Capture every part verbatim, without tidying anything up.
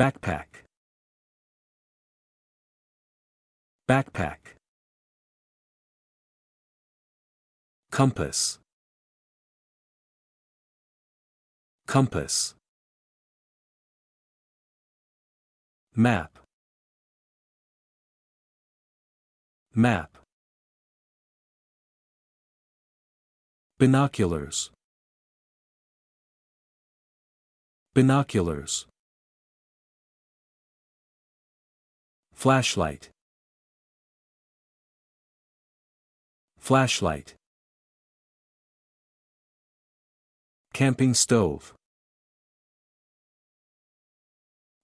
Backpack. Backpack. Compass. Compass. Map. Map. Binoculars. Binoculars. Flashlight. Flashlight. Camping stove.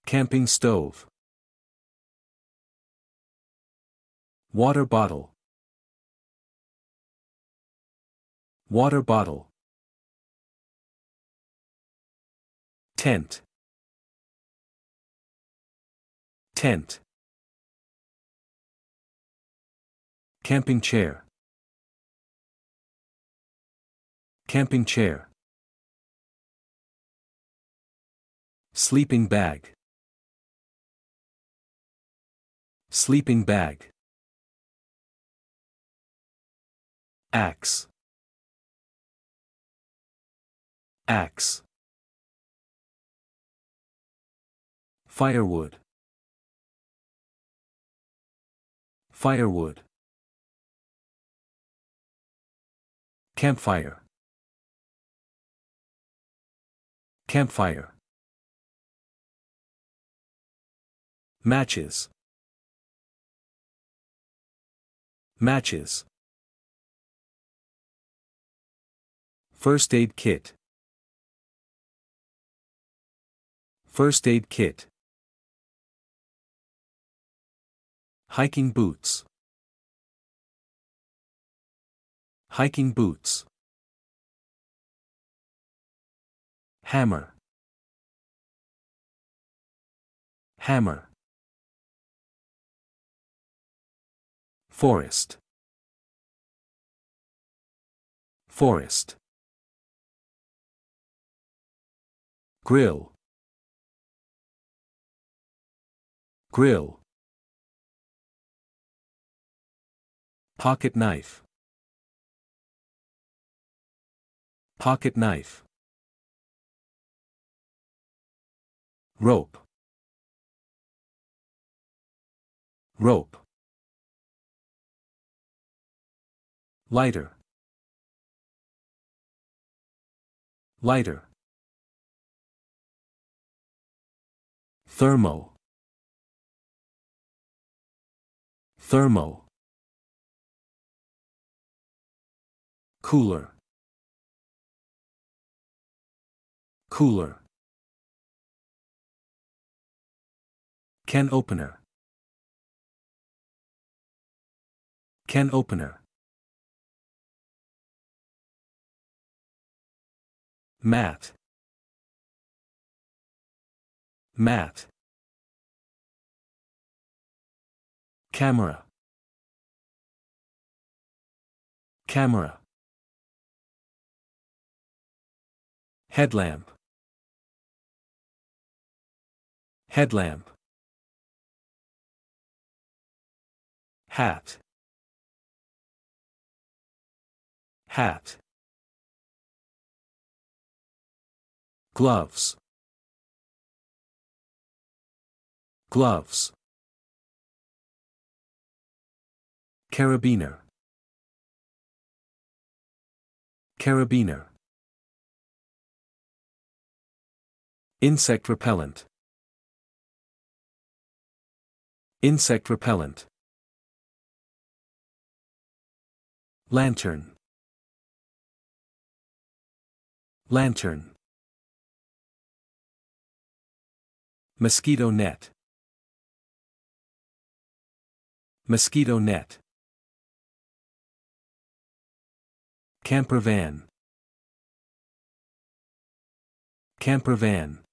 Camping stove. Water bottle. Water bottle. Tent. Tent. Camping chair. Camping chair. Sleeping bag. Sleeping bag. Axe. Axe. Firewood. Firewood. Campfire. Campfire. Matches. Matches. First aid kit. First aid kit. Hiking boots. Hiking boots. Hammer. Hammer. Forest. Forest. Grill. Grill. Pocket knife. Pocket knife. Rope. Rope. Lighter. Lighter. Thermo. Thermo. Cooler. Cooler. Can opener. Can opener. Mat. Mat. Camera. Camera. Headlamp. Headlamp. Hat. Hat. Gloves. Gloves. Carabiner. Carabiner. Insect repellent. Insect repellent. Lantern. Lantern. Mosquito net. Mosquito net. Camper van. Camper van.